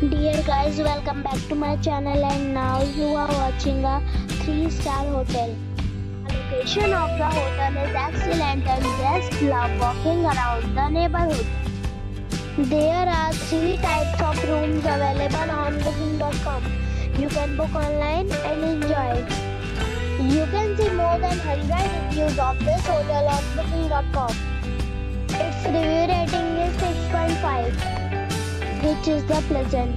Dear guys, welcome back to my channel, and now you are watching a 3-star hotel. The location of the hotel is excellent and guests love walking around the neighborhood. There are 3 types of rooms available on booking.com. You can book online and enjoy it. You can see more than 100 reviews of this hotel on booking.com. Its review rating is 6.5. which is the pleasant.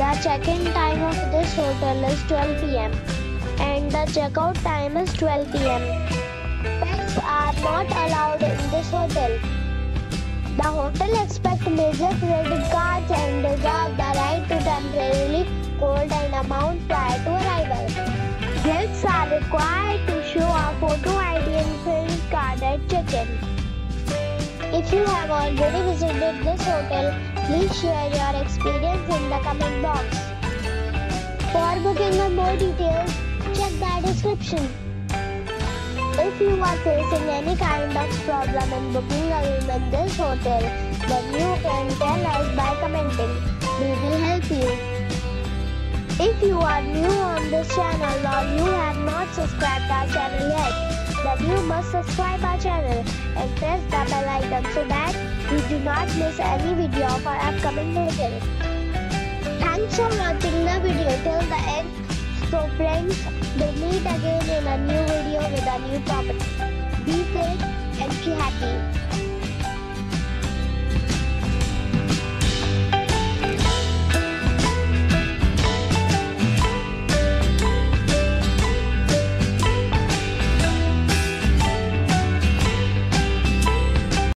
The check-in time of this hotel is 12 p.m. and the check-out time is 12 p.m. Pets are not allowed in this hotel. The hotel accepts major credit cards and reserves the right to temporarily hold an amount prior to arrival. Guests are required to show a photo ID and credit card at check-in. If you have already visited this hotel, please share your experience in the comment box. For booking or more details, check the description. If you are facing any kind of problem in booking a room in this hotel, then you can tell us by commenting. We will help you. If you are new on this channel or you have not subscribed our channel yet, then you must subscribe our channel and press the bell icon so that you do not miss any video of our upcoming hotel. Thanks for watching the video till the end. So friends, we'll meet again in a new video with a new property. Be safe and be happy.